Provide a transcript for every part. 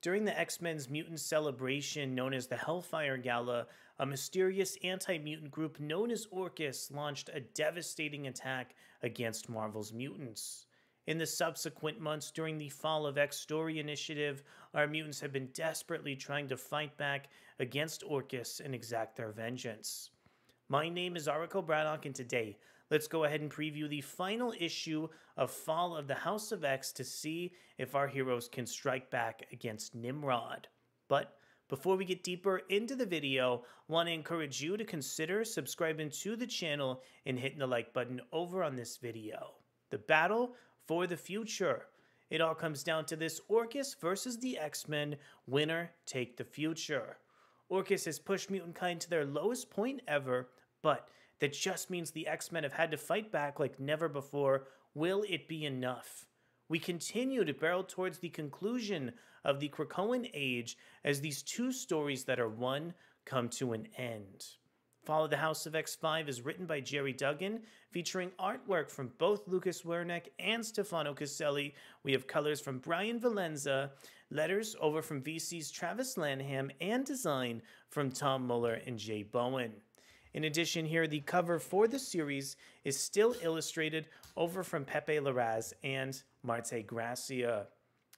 During the X-Men's mutant celebration known as the Hellfire Gala, a mysterious anti-mutant group known as Orchis launched a devastating attack against Marvel's mutants. In the subsequent months during the Fall of X story initiative, our mutants have been desperately trying to fight back against Orchis and exact their vengeance. My name is Arakko Braddock, and today, let's go ahead and preview the final issue of Fall of the House of X to see if our heroes can strike back against Nimrod. But before we get deeper into the video, I want to encourage you to consider subscribing to the channel and hitting the like button over on this video. The battle for the future. It all comes down to this: Orchis versus the X-Men. Winner take the future. Orchis has pushed mutant kind to their lowest point ever, but that just means the X-Men have had to fight back like never before. Will it be enough? We continue to barrel towards the conclusion of the Krakoan Age as these two stories that are one come to an end. Fall of the House of X5 is written by Gerry Duggan, featuring artwork from both Lucas Werneck and Stefano Caselli. We have colors from Bryan Valenza, letters over from VC's Travis Lanham, and design from Tom Muller and Jay Bowen. In addition here, the cover for the series is still illustrated over from Pepe Larraz and Marte Gracia.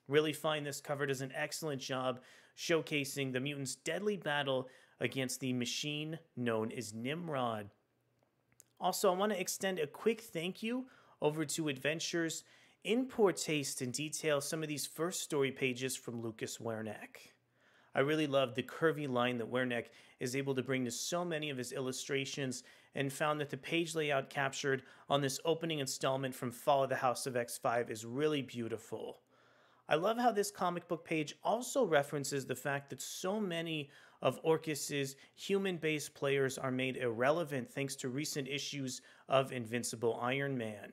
Really find this cover does an excellent job showcasing the mutants' deadly battle against the machine known as Nimrod. Also, I want to extend a quick thank you over to Adventures in Poor Taste and detail some of these first story pages from Lucas Werneck. I really love the curvy line that Werneck is able to bring to so many of his illustrations, and found that the page layout captured on this opening installment from Fall of the House of X5 is really beautiful. I love how this comic book page also references the fact that so many of Orchis's human-based players are made irrelevant thanks to recent issues of Invincible Iron Man.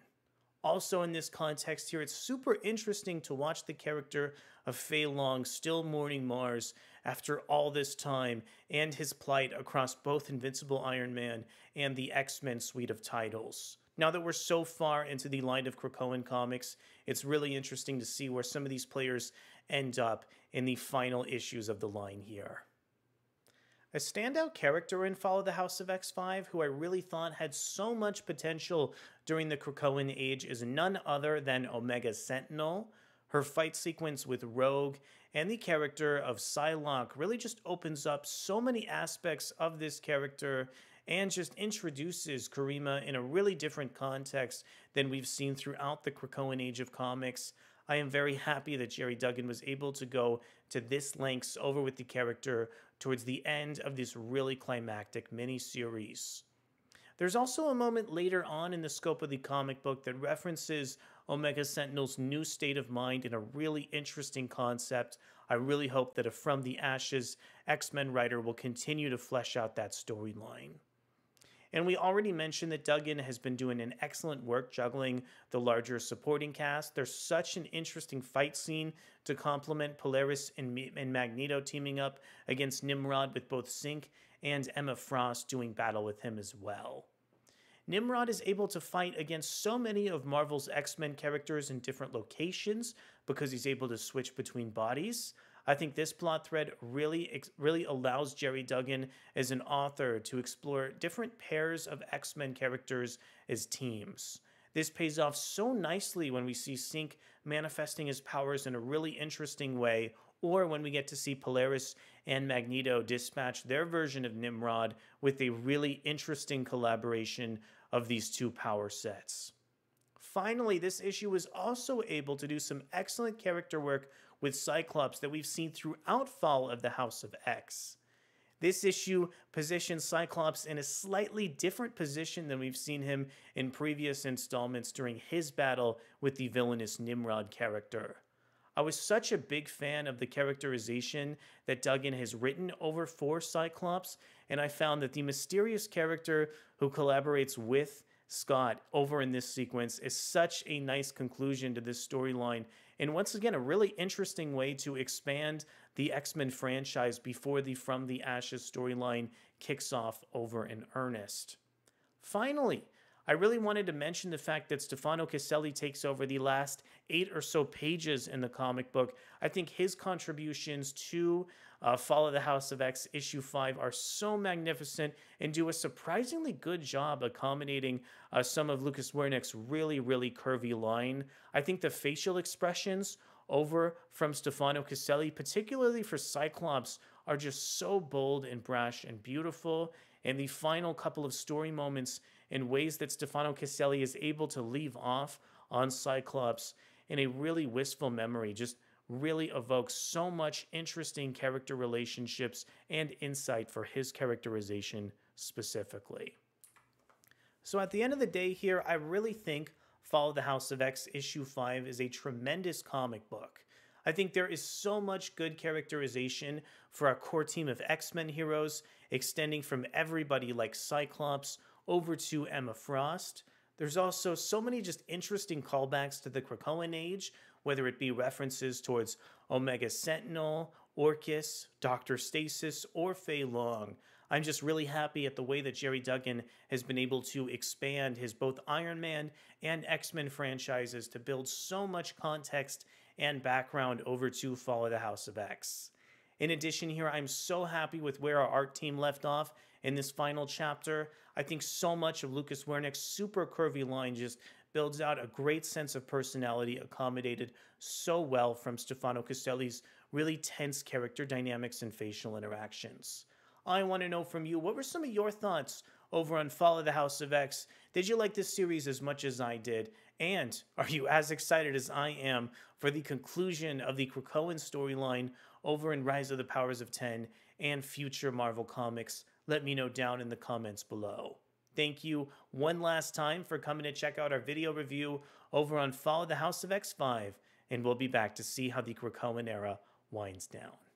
Also in this context here, it's super interesting to watch the character of Feilong still mourning Mars after all this time, and his plight across both Invincible Iron Man and the X-Men suite of titles. Now that we're so far into the line of Krakoan comics, it's really interesting to see where some of these players end up in the final issues of the line here. A standout character in Fall of the House of X5, who I really thought had so much potential during the Krakoan Age, is none other than Omega Sentinel. Her fight sequence with Rogue and the character of Psylocke really just opens up so many aspects of this character and just introduces Karima in a really different context than we've seen throughout the Krakoan Age of comics. I am very happy that Gerry Duggan was able to go to this lengths over with the character towards the end of this really climactic miniseries. There's also a moment later on in the scope of the comic book that references Omega Sentinel's new state of mind in a really interesting concept. I really hope that a From the Ashes X-Men writer will continue to flesh out that storyline. And we already mentioned that Duggan has been doing an excellent work juggling the larger supporting cast. There's such an interesting fight scene to complement Polaris and Magneto teaming up against Nimrod, with both Sync and Emma Frost doing battle with him as well. Nimrod is able to fight against so many of Marvel's X-Men characters in different locations because he's able to switch between bodies. I think this plot thread really allows Gerry Duggan as an author to explore different pairs of X-Men characters as teams. This pays off so nicely when we see Sync manifesting his powers in a really interesting way, or when we get to see Polaris and Magneto dispatch their version of Nimrod with a really interesting collaboration of these two power sets. Finally, this issue was also able to do some excellent character work with Cyclops that we've seen throughout Fall of the House of X. This issue positions Cyclops in a slightly different position than we've seen him in previous installments during his battle with the villainous Nimrod character. I was such a big fan of the characterization that Duggan has written over for Cyclops, and I found that the mysterious character who collaborates with Scott over in this sequence is such a nice conclusion to this storyline, and once again a really interesting way to expand the X-Men franchise before the From the Ashes storyline kicks off over in earnest. Finally, I really wanted to mention the fact that Stefano Caselli takes over the last 8 or so pages in the comic book. I think his contributions to Fall of the House of X issue 5 are so magnificent and do a surprisingly good job accommodating some of Lucas Werneck's really, really curvy line. I think the facial expressions over from Stefano Caselli, particularly for Cyclops, are just so bold and brash and beautiful. And the final couple of story moments in ways that Stefano Caselli is able to leave off on Cyclops in a really wistful memory just really evokes so much interesting character relationships and insight for his characterization specifically. So at the end of the day here, I really think Fall of the House of X issue 5 is a tremendous comic book. I think there is so much good characterization for our core team of X-Men heroes, extending from everybody like Cyclops over to Emma Frost. There's also so many just interesting callbacks to the Krakoan Age, whether it be references towards Omega Sentinel, Orchis, Dr. Stasis, or Feilong. I'm just really happy at the way that Gerry Duggan has been able to expand his both Iron Man and X-Men franchises to build so much context and background over to Fall of the House of X. In addition here, I'm so happy with where our art team left off in this final chapter. I think so much of Lucas Werneck's super curvy line just builds out a great sense of personality accommodated so well from Stefano Caselli's really tense character dynamics and facial interactions. I want to know from you, what were some of your thoughts over on Fall of the House of X? Did you like this series as much as I did? And are you as excited as I am for the conclusion of the Krakoan storyline over in Rise of the Powers of X and future Marvel Comics? Let me know down in the comments below. Thank you one last time for coming to check out our video review over on Fall of the House of X 5, and we'll be back to see how the Krakoan era winds down.